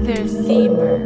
Their zebra.